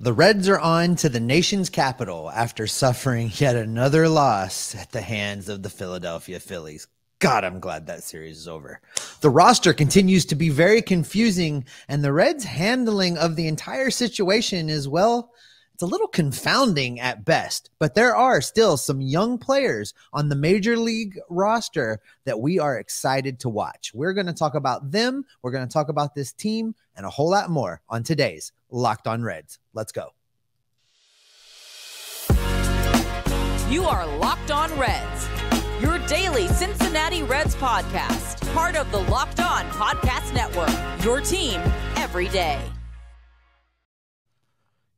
The Reds are on to the nation's capital after suffering yet another loss at the hands of the Philadelphia Phillies. God, I'm glad that series is over. The roster continues to be very confusing, and the Reds' handling of the entire situation is, well, it's a little confounding at best. But there are still some young players on the major league roster that we are excited to watch. We're going to talk about them. We're going to talk about this team and a whole lot more on today's Locked On Reds. Let's go. You are Locked On Reds, your daily Cincinnati Reds podcast, part of the Locked On Podcast Network, your team every day.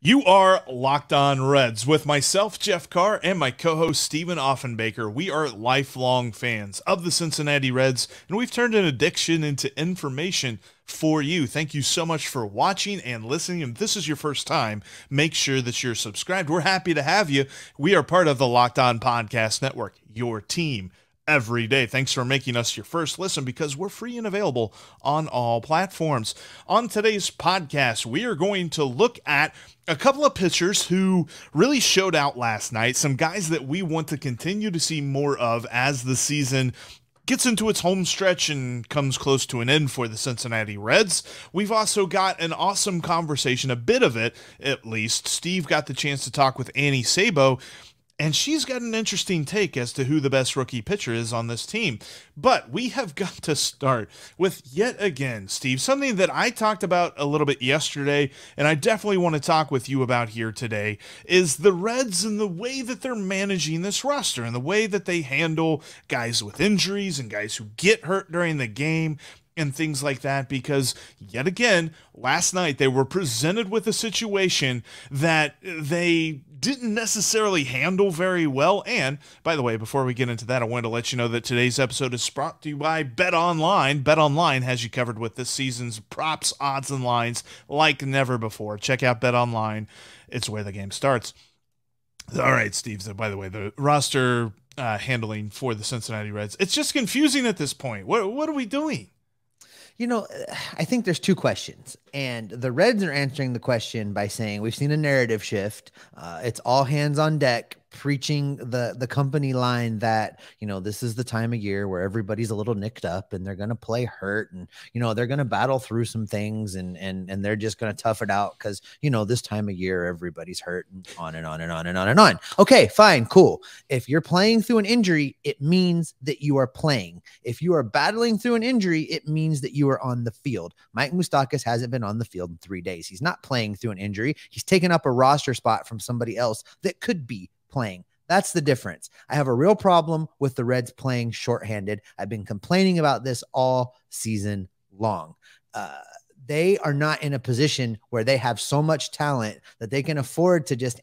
You are Locked On Reds with myself, Jeff Carr, and my co-host, Stephen Offenbaker. We are lifelong fans of the Cincinnati Reds, and we've turned an addiction into information for you. Thank you so much for watching and listening. If this is your first time, make sure that you're subscribed. We're happy to have you. We are part of the Locked On Podcast Network, your team every day. Thanks for making us your first listen, because we're free and available on all platforms. On today's podcast, we are going to look at a couple of pitchers who really showed out last night, some guys that we want to continue to see more of as the season gets into its home stretch and comes close to an end for the Cincinnati Reds. We've also got an awesome conversation, a bit of it at least. Steve got the chance to talk with Annie Sabo, and she's got an interesting take as to who the best rookie pitcher is on this team. But we have got to start with, yet again, Steve, something that I talked about a little bit yesterday, and I definitely want to talk with you about here today, is the Reds and the way that they're managing this roster and the way that they handle guys with injuries and guys who get hurt during the game and things like that. Because yet again, last night they were presented with a situation that they didn't necessarily handle very well. And by the way, before we get into that, I wanted to let you know that today's episode is brought to you by Bet Online. Bet Online has you covered with this season's props, odds, and lines like never before. Check out Bet Online. It's where the game starts. All right, Steve. So by the way, the roster handling for the Cincinnati Reds, it's just confusing at this point. What are we doing? You know, I think there's two questions, and the Reds are answering the question by saying we've seen a narrative shift. It's all hands on deck, preaching the company line that, you know, this is the time of year where everybody's a little nicked up and they're going to play hurt, and, you know, they're going to battle through some things, and they're just going to tough it out because, you know, this time of year everybody's hurt, and on and on and on and on and on. Okay, fine, cool. If you're playing through an injury, it means that you are playing. If you are battling through an injury, it means that you are on the field. Mike Moustakas hasn't been on the field in 3 days. He's not playing through an injury. He's taken up a roster spot from somebody else that could be playing. That's the difference. I have a real problem with the Reds playing shorthanded. I've been complaining about this all season long. They are not in a position where they have so much talent that they can afford to just,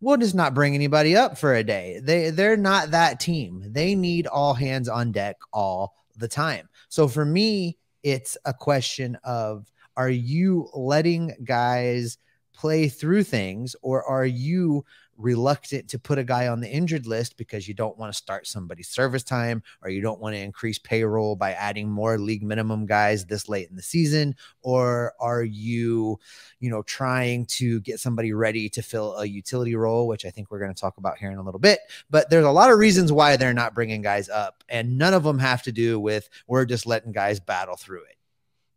we'll just not bring anybody up for a day. They're not that team. They need all hands on deck all the time. So for me, it's a question of, are you letting guys play through things, or are you reluctant to put a guy on the injured list because you don't want to start somebody's service time, or you don't want to increase payroll by adding more league minimum guys this late in the season? Or are you, you know, trying to get somebody ready to fill a utility role, which I think we're going to talk about here in a little bit? But there's a lot of reasons why they're not bringing guys up, and none of them have to do with we're just letting guys battle through it.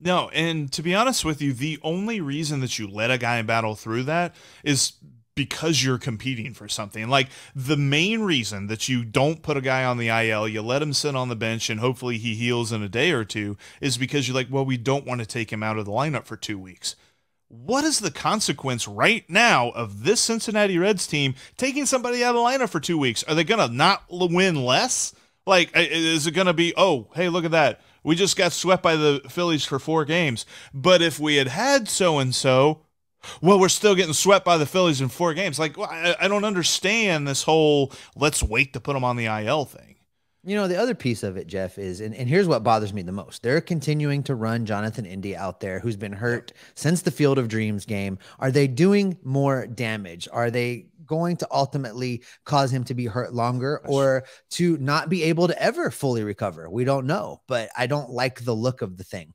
No, and to be honest with you, the only reason that you let a guy battle through that is because you're competing for something. Like, the main reason that you don't put a guy on the IL, you let him sit on the bench and hopefully he heals in a day or two, is because you're like, well, we don't want to take him out of the lineup for 2 weeks. What is the consequence right now of this Cincinnati Reds team taking somebody out of the lineup for 2 weeks? Are they going to not win less? Like, is it going to be, oh, hey, look at that, we just got swept by the Phillies for 4 games, but if we had had so-and-so, well, we're still getting swept by the Phillies in 4 games. Like, I don't understand this whole let's wait to put them on the IL thing. You know, the other piece of it, Jeff, is, and here's what bothers me the most. They're continuing to run Jonathan India out there, who's been hurt since the Field of Dreams game. Are they doing more damage? Are they going to ultimately cause him to be hurt longer or to not be able to ever fully recover? We don't know, but I don't like the look of the thing.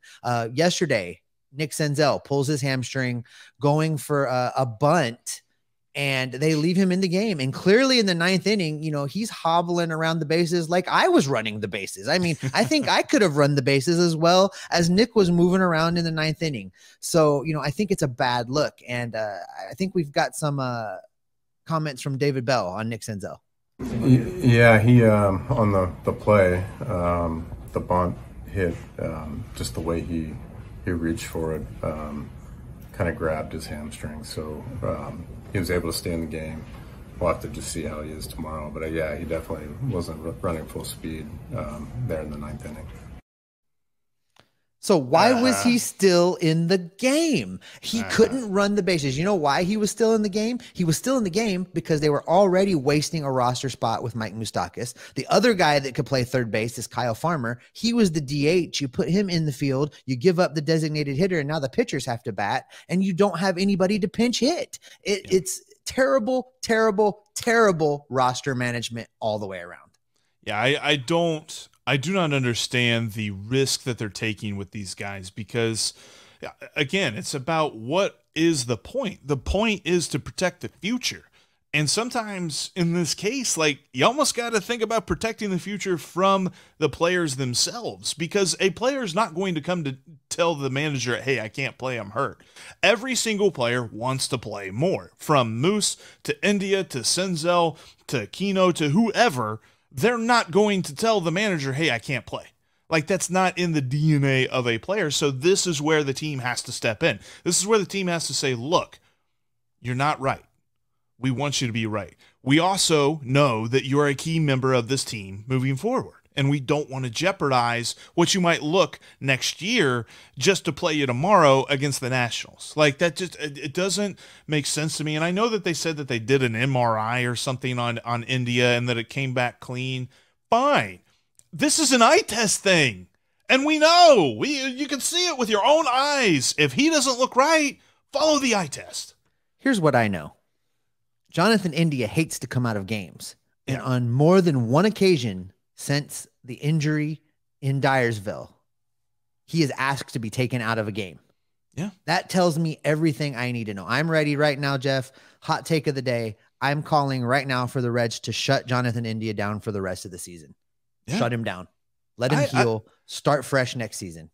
Yesterday, Nick Senzel pulls his hamstring going for a bunt, and they leave him in the game. And clearly in the ninth inning, you know, he's hobbling around the bases like I was running the bases. I mean, I think I could have run the bases as well as Nick was moving around in the ninth inning. So, you know, I think it's a bad look. And I think we've got some comments from David Bell on Nick Senzel. Yeah, he on the play, the bunt hit, just the way he reached for it, kind of grabbed his hamstring. So, he was able to stay in the game. We'll have to just see how he is tomorrow. But yeah, he definitely wasn't running full speed there in the ninth inning. So why was he still in the game? He couldn't run the bases. You know why he was still in the game? He was still in the game because they were already wasting a roster spot with Mike Moustakas. The other guy that could play third base is Kyle Farmer. He was the DH. You put him in the field, you give up the designated hitter, and now the pitchers have to bat, and you don't have anybody to pinch hit. It's terrible, terrible, terrible roster management all the way around. Yeah, I do not understand the risk that they're taking with these guys because, again, it's about what is the point. The point is to protect the future. And sometimes in this case, like, you almost got to think about protecting the future from the players themselves, because a player is not going to come to tell the manager, hey, I can't play, I'm hurt. Every single player wants to play more, from Moose to India to Senzel to Kino to whoever. They're not going to tell the manager, hey, I can't play. Like, that's not in the DNA of a player. So this is where the team has to step in. This is where the team has to say, look, you're not right. We want you to be right. We also know that you're a key member of this team moving forward, and we don't want to jeopardize what you might look next year just to play you tomorrow against the Nationals. Like, that just, it doesn't make sense to me. And I know that they said that they did an MRI or something on India and that it came back clean. Fine. This is an eye test thing. And we know, you can see it with your own eyes. If he doesn't look right, follow the eye test. Here's what I know. Jonathan India hates to come out of games. Yeah. And on more than one occasion, since the injury in Dyersville, he is asked to be taken out of a game. Yeah. That tells me everything I need to know. I'm ready right now, Jeff. Hot take of the day. I'm calling right now for the Reds to shut Jonathan India down for the rest of the season. Yeah. Shut him down. Let him heal. Start fresh next season.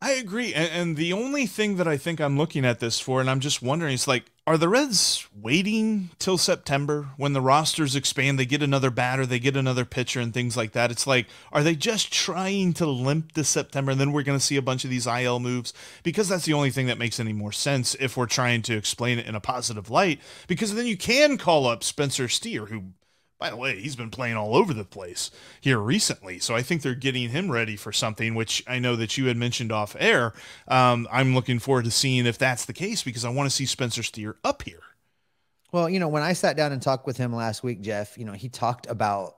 I agree. And the only thing that I think I'm looking at this for, and I'm just wondering, is like, are the Reds waiting till September when the rosters expand, they get another batter, they get another pitcher and things like that? It's like, are they just trying to limp this September? And then we're going to see a bunch of these IL moves, because that's the only thing that makes any more sense if we're trying to explain it in a positive light, because then you can call up Spencer Steer, who, by the way, he's been playing all over the place here recently. So I think they're getting him ready for something, which I know that you had mentioned off air. I'm looking forward to seeing if that's the case, because I want to see Spencer Steer up here. Well, you know, when I sat down and talked with him last week, Jeff, you know, he talked about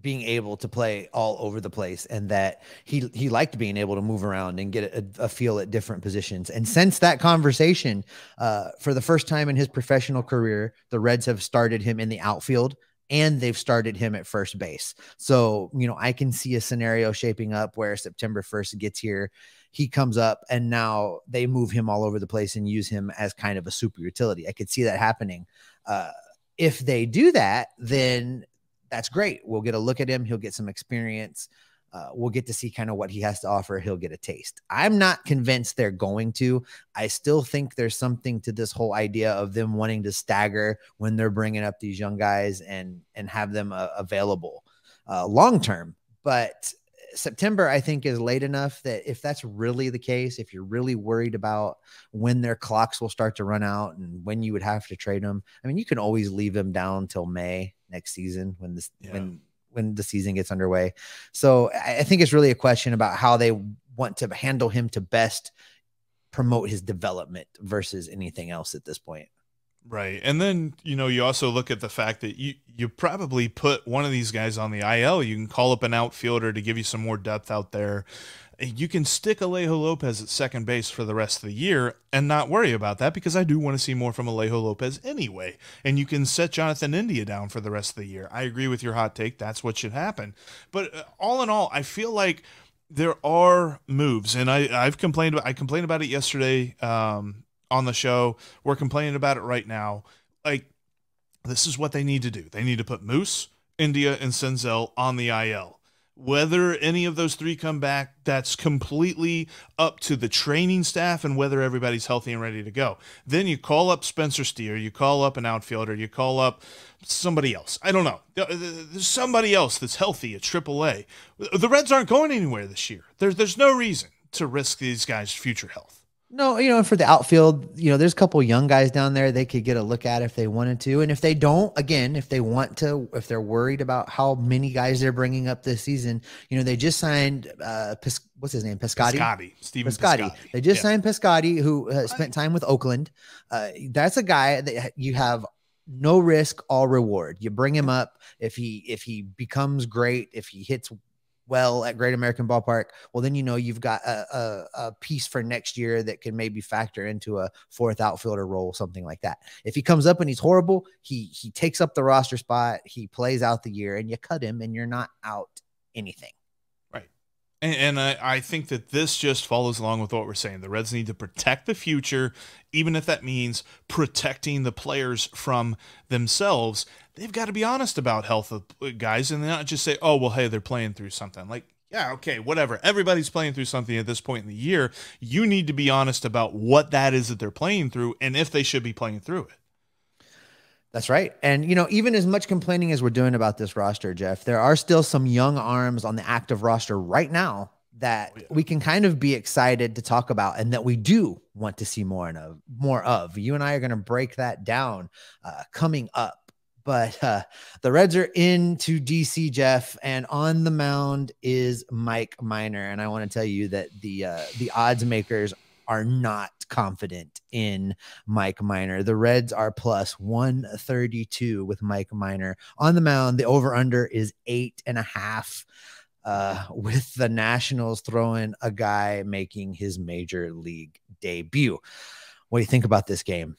being able to play all over the place, and that he liked being able to move around and get a feel at different positions. And since that conversation, for the first time in his professional career, the Reds have started him in the outfield, and they've started him at first base. So, you know, I can see a scenario shaping up where September 1st gets here, he comes up, and now they move him all over the place and use him as kind of a super utility. I could see that happening. If they do that, then that's great. We'll get a look at him. He'll get some experience. We'll get to see kind of what he has to offer. He'll get a taste. I'm not convinced they're going to. I still think there's something to this whole idea of them wanting to stagger when they're bringing up these young guys and have them available long-term. But September, I think, is late enough that if that's really the case, if you're really worried about when their clocks will start to run out and when you would have to trade them, I mean, you can always leave them down till May next season when this, when the season gets underway. So I think it's really a question about how they want to handle him to best promote his development versus anything else at this point. Right. And then, you know, you also look at the fact that you probably put one of these guys on the IL. You can call up an outfielder to give you some more depth out there. You can stick Alejo Lopez at second base for the rest of the year and not worry about that, because I do want to see more from Alejo Lopez anyway. And you can set Jonathan India down for the rest of the year. I agree with your hot take. That's what should happen. But all in all, I feel like there are moves, and I've complained about, I complained about it yesterday on the show. We're complaining about it right now. Like, this is what they need to do. They need to put Moose, India, and Senzel on the IL. Whether any of those three come back, that's completely up to the training staff and whether everybody's healthy and ready to go. Then you call up Spencer Steer, you call up an outfielder, you call up somebody else. I don't know. There's somebody else that's healthy at AAA. The Reds aren't going anywhere this year. There's no reason to risk these guys' future health. No, you know, for the outfield, you know, there's a couple of young guys down there they could get a look at if they wanted to. And if they don't, again, if they want to, if they're worried about how many guys they're bringing up this season, you know, they just signed, what's his name? Piscotti. They just signed Piscotti, who spent time with Oakland. That's a guy that you have no risk, all reward. You bring him up. If he becomes great, if he hits well at Great American Ballpark, well, then you know you've got a piece for next year that can maybe factor into a fourth outfielder role, something like that. If he comes up and he's horrible, he takes up the roster spot, he plays out the year, and you cut him, and you're not out anything. Right. And I think that this just follows along with what we're saying. The Reds need to protect the future, even if that means protecting the players from themselves. They've got to be honest about health of guys and not just say, oh, well, hey, they're playing through something. Like, yeah, okay, whatever. Everybody's playing through something at this point in the year. You need to be honest about what that is that they're playing through and if they should be playing through it. That's right. And, you know, even as much complaining as we're doing about this roster, Jeff, there are still some young arms on the active roster right now that we can kind of be excited to talk about and that we do want to see more of. You and I are going to break that down coming up. But the Reds are into DC, Jeff, and on the mound is Mike Minor. And I want to tell you that the odds makers are not confident in Mike Minor. The Reds are plus 132 with Mike Minor on the mound. The over/under is 8.5. With the Nationals throwing a guy making his major league debut. What do you think about this game?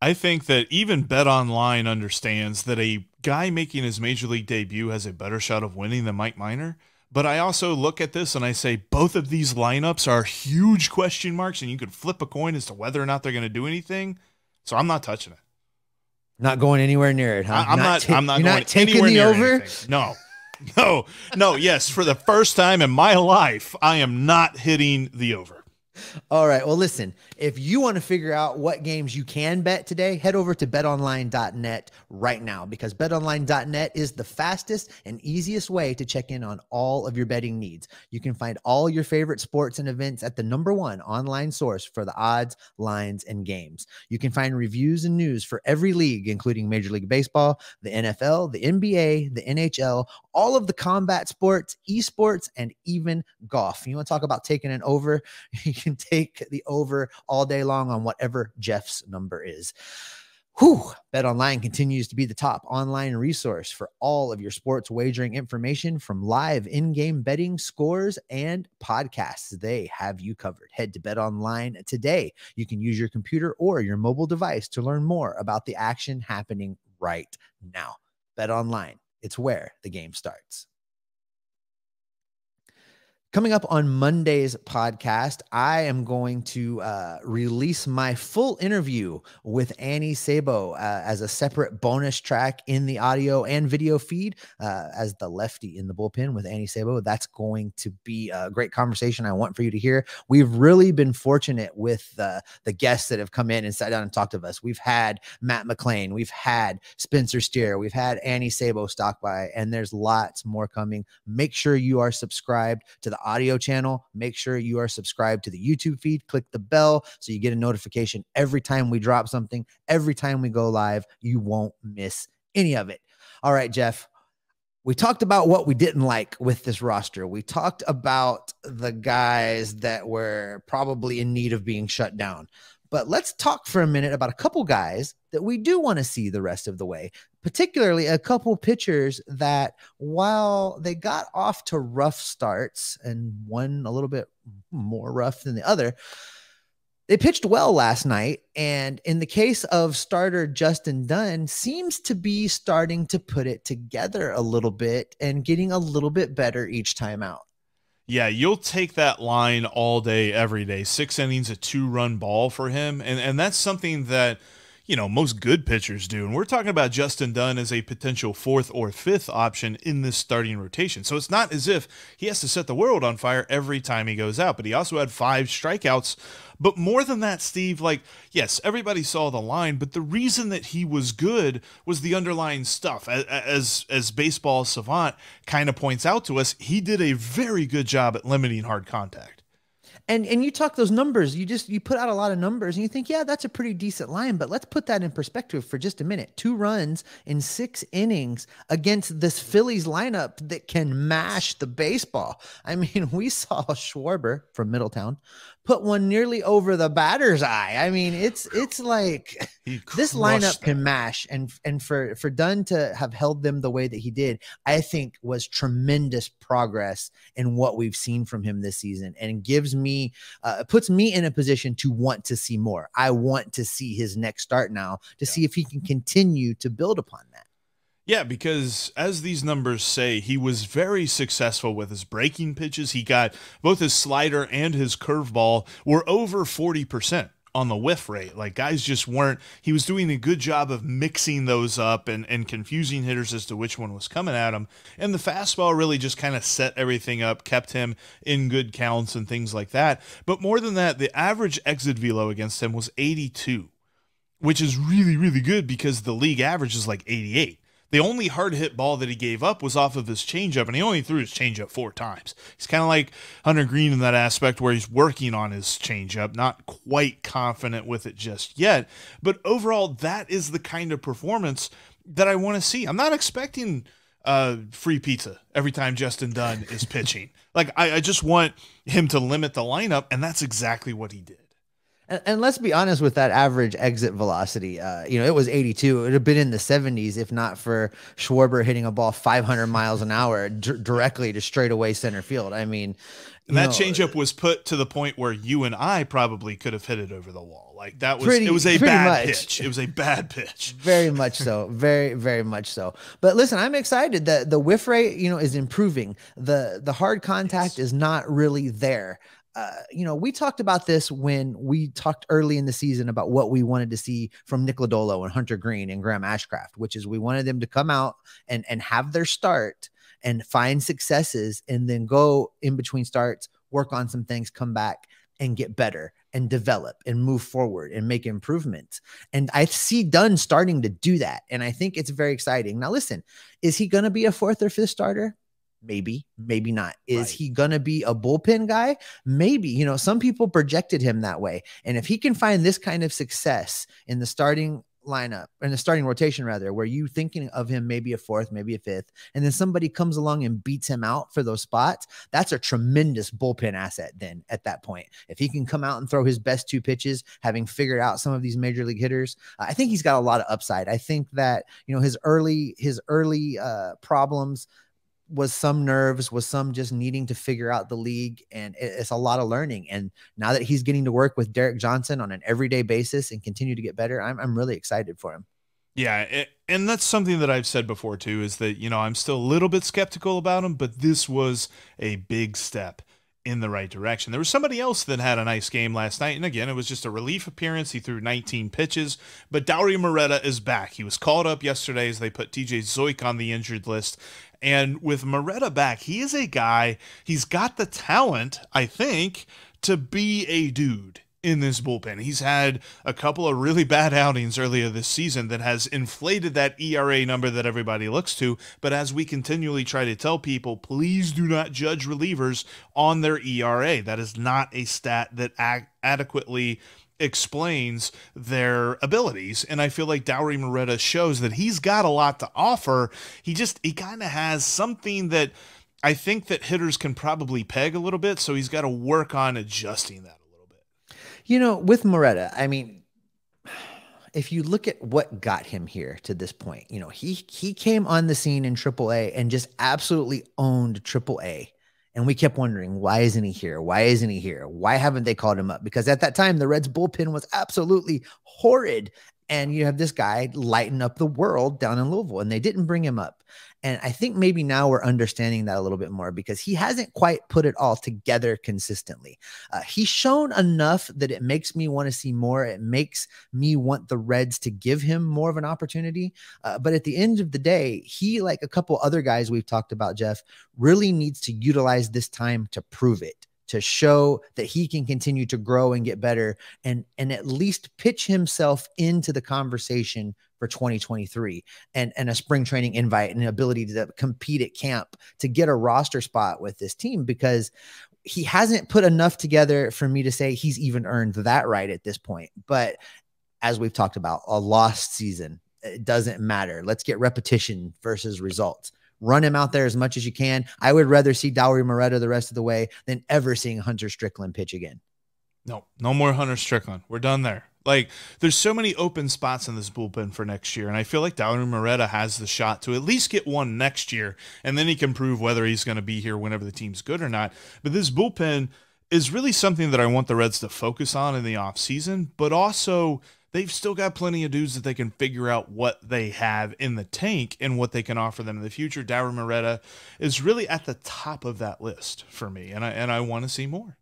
I think that even Bet Online understands that a guy making his major league debut has a better shot of winning than Mike Minor. But I also look at this and I say both of these lineups are huge question marks, and you could flip a coin as to whether or not they're going to do anything. So I'm not touching it. Not going anywhere near it, huh? I'm not taking the over. No. Yes, for the first time in my life, I am not hitting the over. All right. Well, listen, if you want to figure out what games you can bet today, head over to betonline.net right now, because betonline.net is the fastest and easiest way to check in on all of your betting needs. You can find all your favorite sports and events at the #1 online source for the odds, lines, and games. You can find reviews and news for every league, including Major League Baseball, the NFL, the NBA, the NHL, all of the combat sports, esports, and even golf. You want to talk about taking an over? You can take the over all day long on whatever Jeff's number is. Whew. Bet Online continues to be the top online resource for all of your sports wagering information, from live in-game betting, scores, and podcasts. They have you covered. Head to Bet Online today. You can use your computer or your mobile device to learn more about the action happening right now. Bet Online. It's where the game starts. Coming up on Monday's podcast, I am going to release my full interview with Annie Sabo as a separate bonus track in the audio and video feed as The Lefty in the Bullpen with Annie Sabo. That's going to be a great conversation I want for you to hear. We've really been fortunate with the guests that have come in and sat down and talked to us. We've had Matt McClain. We've had Spencer Steer. We've had Annie Sabo stock by, and there's lots more coming. Make sure you are subscribed to the audio channel. Make sure you are subscribed to the YouTube feed. Click the bell so you get a notification every time we drop something, every time we go live. You won't miss any of it. All right, Jeff, we talked about what we didn't like with this roster. We talked about the guys that were probably in need of being shut down. But let's talk for a minute about a couple guys that we do want to see the rest of the way, particularly a couple pitchers that, while they got off to rough starts and one a little bit more rough than the other, they pitched well last night. And in the case of starter Justin Dunn, seems to be starting to put it together a little bit and getting a little bit better each time out. Yeah, you'll take that line all day, every day. 6 innings, a 2-run ball for him. And that's something that, you know, most good pitchers do. And we're talking about Justin Dunn as a potential 4th or 5th option in this starting rotation. So it's not as if he has to set the world on fire every time he goes out, but he also had 5 strikeouts. But more than that, Steve, like, yes, everybody saw the line, but the reason that he was good was the underlying stuff. As baseball savant kind of points out to us, he did a very good job at limiting hard contact. And you talk those numbers, you put out a lot of numbers and you think, yeah, that's a pretty decent line, but let's put that in perspective for just a minute. 2 runs in 6 innings against this Phillies lineup that can mash the baseball. I mean, we saw Schwarber from Middletown put one nearly over the batter's eye. I mean, it's like this lineup can mash, and for Dunn to have held them the way that he did, I think was tremendous progress in what we've seen from him this season, and gives me puts me in a position to want to see more. I want to see his next start now to see if he can continue to build upon that. Yeah, because as these numbers say, he was very successful with his breaking pitches. He got both his slider and his curveball were over 40%. On the whiff rate. Like, guys just weren't, he was doing a good job of mixing those up and confusing hitters as to which one was coming at him. And the fastball really just kind of set everything up, kept him in good counts and things like that. But more than that, the average exit velo against him was 82, which is really, really good because the league average is like 88. The only hard hit ball that he gave up was off of his changeup, and he only threw his changeup 4 times. He's kind of like Hunter Greene in that aspect where he's working on his changeup, not quite confident with it just yet. But overall, that is the kind of performance that I want to see. I'm not expecting free pizza every time Justin Dunn is pitching. Like, I just want him to limit the lineup, and that's exactly what he did. And let's be honest with that average exit velocity. You know, it was 82. It would have been in the 70s if not for Schwarber hitting a ball 500 miles an hour directly to straightaway center field. I mean, and that changeup was put to the point where you and I probably could have hit it over the wall. Like, that was it was a bad pitch. It was a bad pitch. Very much so. Very, very much so. But listen, I'm excited that the whiff rate, you know, is improving. The hard contact is not really there. You know, we talked about this when we talked early in the season about what we wanted to see from Nick Lodolo and Hunter Greene and Graham Ashcraft, which is we wanted them to come out and have their start and find successes and then go in between starts, work on some things, come back and get better and develop and move forward and make improvements. And I see Dunn starting to do that. And I think it's very exciting. Now, listen, is he going to be a 4th or 5th starter? Maybe, maybe not. Is he going to be a bullpen guy? Maybe, you know, some people projected him that way. And if he can find this kind of success in the starting lineup, in the starting rotation rather, where you thinking of him, maybe a 4th, maybe a 5th, and then somebody comes along and beats him out for those spots, that's a tremendous bullpen asset. Then at that point, if he can come out and throw his best 2 pitches, having figured out some of these major league hitters, I think he's got a lot of upside. I think that, you know, his early problems was some nerves, was some just needing to figure out the league, and it's a lot of learning. And now that he's getting to work with Derek Johnson on an everyday basis and continue to get better, I'm really excited for him. Yeah, and that's something that I've said before too, is that, you know, I'm still a little bit skeptical about him, but this was a big step in the right direction. There was somebody else that had a nice game last night, and again, it was just a relief appearance. He threw 19 pitches, but Dauri Loretta is back. He was called up yesterday as they put TJ Zoic on the injured list, and with Loretta back, he is a guy, he's got the talent, I think, to be a dude in this bullpen. He's had a couple of really bad outings earlier this season that has inflated that ERA number that everybody looks to. But as we continually try to tell people, please do not judge relievers on their ERA. That is not a stat that adequately explains their abilities. And I feel like Dauri Loretta shows that he's got a lot to offer. He kind of has something that I think that hitters can probably peg a little bit. So he's got to work on adjusting that. You know, with Loretta, I mean, if you look at what got him here to this point, you know, he came on the scene in AAA and just absolutely owned AAA. And we kept wondering, why isn't he here? Why isn't he here? Why haven't they called him up? Because at that time, the Reds bullpen was absolutely horrid. And you have this guy lighting up the world down in Louisville, and they didn't bring him up. And I think maybe now we're understanding that a little bit more because he hasn't quite put it all together consistently. He's shown enough that it makes me want to see more. It makes me want the Reds to give him more of an opportunity. But at the end of the day, he, like a couple other guys we've talked about, Jeff, really needs to utilize this time to prove it, to show that he can continue to grow and get better and at least pitch himself into the conversation for 2023 and a spring training invite and an ability to compete at camp to get a roster spot with this team, because he hasn't put enough together for me to say he's even earned that right at this point. But as we've talked about, a lost season, it doesn't matter. Let's get repetition versus results. Run him out there as much as you can. I would rather see Dauri Loretta the rest of the way than ever seeing Hunter Strickland pitch again. No more Hunter Strickland. We're done there. Like, there's so many open spots in this bullpen for next year, and I feel like Dauri Loretta has the shot to at least get one next year, and then he can prove whether he's going to be here whenever the team's good or not. But this bullpen is really something that I want the Reds to focus on in the offseason, but also they've still got plenty of dudes that they can figure out what they have in the tank and what they can offer them in the future. Dauri Loretta is really at the top of that list for me, and I want to see more.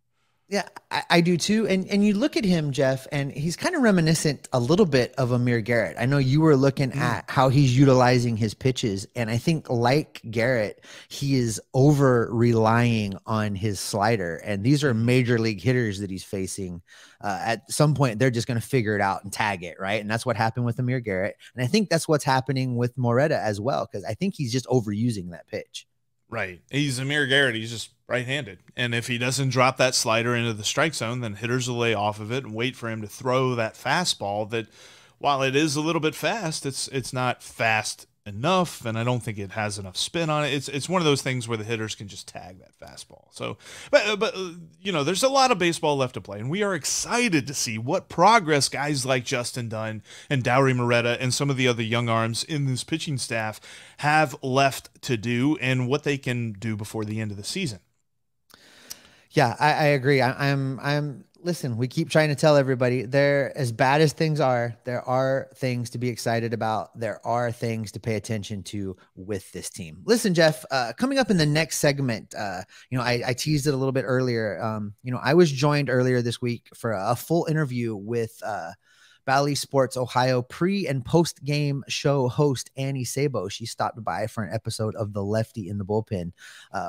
Yeah, I do too. And you look at him, Jeff, and he's kind of reminiscent a little bit of Amir Garrett. I know you were looking at how he's utilizing his pitches. And I think like Garrett, he is over relying on his slider. And these are major league hitters that he's facing. At some point, they're just going to figure it out and tag it, right? And that's what happened with Amir Garrett. And I think that's what's happening with Loretta as well, because I think he's just overusing that pitch. Right. He's Amir Garrett. He's just right-handed. And if he doesn't drop that slider into the strike zone, then hitters will lay off of it and wait for him to throw that fastball that, while it is a little bit fast, it's not fast enough. And I don't think it has enough spin on it. It's one of those things where the hitters can just tag that fastball. So, but you know, there's a lot of baseball left to play, and we are excited to see what progress guys like Justin Dunn and Dauri Loretta and some of the other young arms in this pitching staff have left to do and what they can do before the end of the season. Yeah, I agree. I'm listen, we keep trying to tell everybody, there, as bad as things are, there are things to be excited about. There are things to pay attention to with this team. Listen, Jeff, coming up in the next segment, you know, I teased it a little bit earlier. You know, I was joined earlier this week for a full interview with, Bally Sports Ohio pre and post game show host Annie Sabo. She stopped by for an episode of The Lefty in the Bullpen.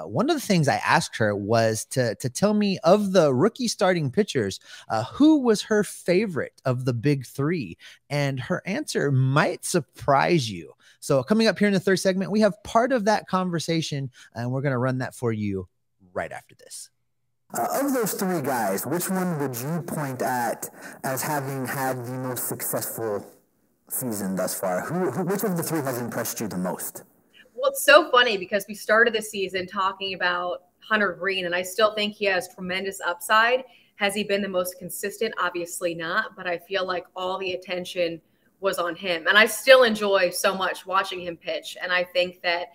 One of the things I asked her was to tell me, of the rookie starting pitchers, who was her favorite of the big three? And her answer might surprise you. So coming up here in the third segment, we have part of that conversation, and we're going to run that for you right after this. Of those three guys, which one would you point at as having had the most successful season thus far? Which of the three has impressed you the most? Well, it's so funny because we started the season talking about Hunter Greene, and I still think he has tremendous upside. Has he been the most consistent? Obviously not, but I feel like all the attention was on him. And I still enjoy so much watching him pitch, and I think that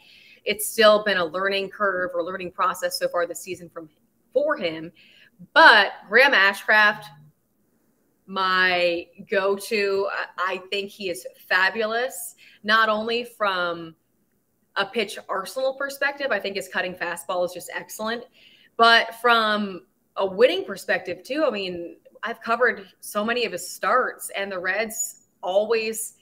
it's still been a learning curve or learning process so far this season from him. But Graham Ashcraft, my go-to, I think he is fabulous, not only from a pitch arsenal perspective. I think his cutting fastball is just excellent, but from a winning perspective too. I mean, I've covered so many of his starts, and the Reds always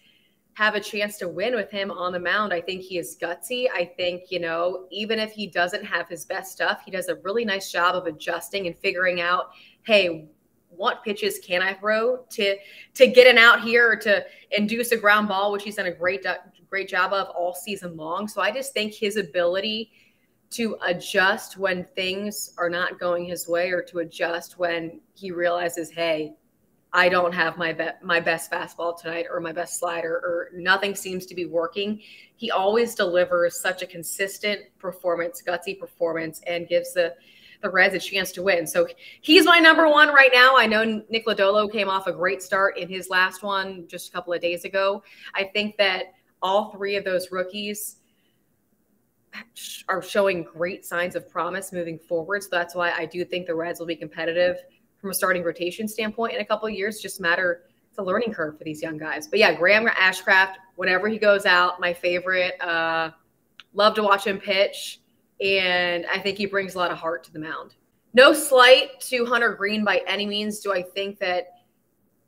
have a chance to win with him on the mound. I think he is gutsy. I think, you know, even if he doesn't have his best stuff, he does a really nice job of adjusting and figuring out, hey, what pitches can I throw to get an out here or to induce a ground ball, which he's done a great job of all season long. So I just think his ability to adjust when things are not going his way, or to adjust when he realizes, hey, I don't have my best fastball tonight, or my best slider, or nothing seems to be working. He always delivers such a consistent performance, gutsy performance, and gives the Reds a chance to win. So he's my number one right now. I know Nick Lodolo came off a great start in his last one just a couple of days ago. I think that all three of those rookies are showing great signs of promise moving forward. So that's why I do think the Reds will be competitive from a starting rotation standpoint in a couple of years. Just matter, it's a learning curve for these young guys. But yeah, Graham Ashcraft, whenever he goes out, my favorite Love to watch him pitch, and I think he brings a lot of heart to the mound. No slight to Hunter Greene by any means. Do I think that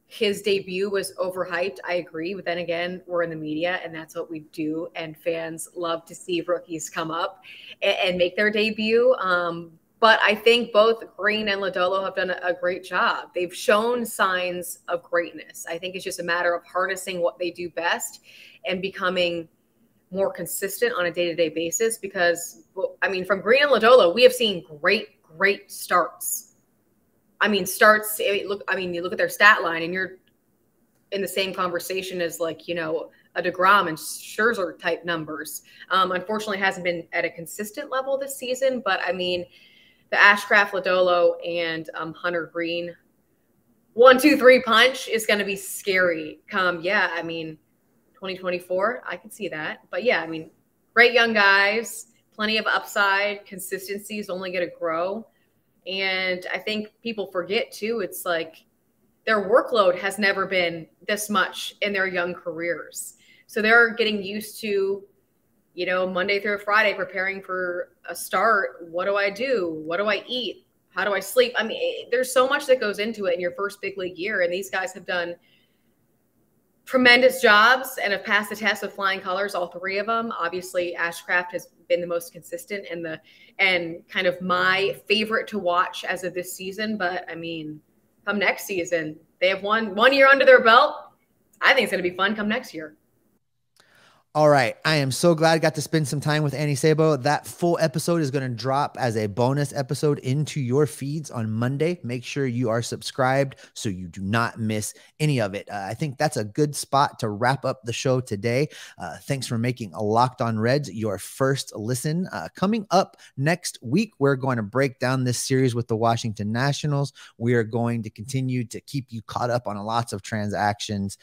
his debut was overhyped? I agree. But then again, we're in the media, and that's what we do. And fans love to see rookies come up and make their debut. But I think both Greene and Lodolo have done a great job. They've shown signs of greatness. I think it's just a matter of harnessing what they do best and becoming more consistent on a day-to-day basis because, well, I mean, from Greene and Lodolo, we have seen great starts. I mean, you look at their stat line and you're in the same conversation as, like, you know, a DeGrom and Scherzer type numbers. Unfortunately, hasn't been at a consistent level this season, but I mean, the Ashcraft, Lodolo, and Hunter Greene 1-2-3 punch is going to be scary. Yeah, I mean, 2024, I can see that. But yeah, I mean, great young guys. Plenty of upside. Consistency is only going to grow. And I think people forget, too, it's like their workload has never been this much in their young careers. So they're getting used to, you know, Monday through Friday, preparing for a start. What do I do? What do I eat? How do I sleep? I mean, there's so much that goes into it in your first big league year. And these guys have done tremendous jobs and have passed the test with flying colors, all three of them. Obviously, Ashcraft has been the most consistent and kind of my favorite to watch as of this season. But I mean, come next season, they have one year under their belt. I think it's going to be fun come next year. All right. I am so glad I got to spend some time with Annie Sabo. That full episode is going to drop as a bonus episode into your feeds on Monday. Make sure you are subscribed so you do not miss any of it. I think that's a good spot to wrap up the show today. Thanks for making Locked On Reds your first listen. Coming up next week, we're going to break down this series with the Washington Nationals. We are going to continue to keep you caught up on lots of transactions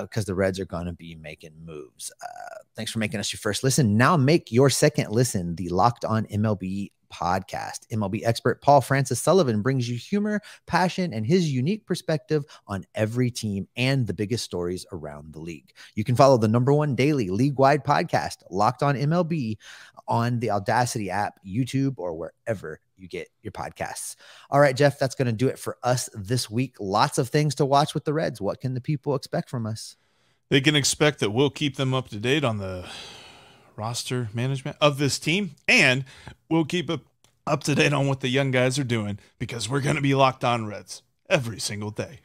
because the Reds are going to be making moves. Thanks for making us your first listen. Now make your second listen, the Locked On MLB podcast. MLB expert Paul Francis Sullivan brings you humor, passion, and his unique perspective on every team and the biggest stories around the league. You can follow the #1 daily league-wide podcast, Locked On MLB, on the Audacity app, YouTube, or wherever you get your podcasts. All right, Jeff, that's going to do it for us this week. Lots of things to watch with the Reds. What can the people expect from us? They can expect that we'll keep them up to date on the roster management of this team, and we'll keep up to date on what the young guys are doing because we're going to be Locked On Reds every single day.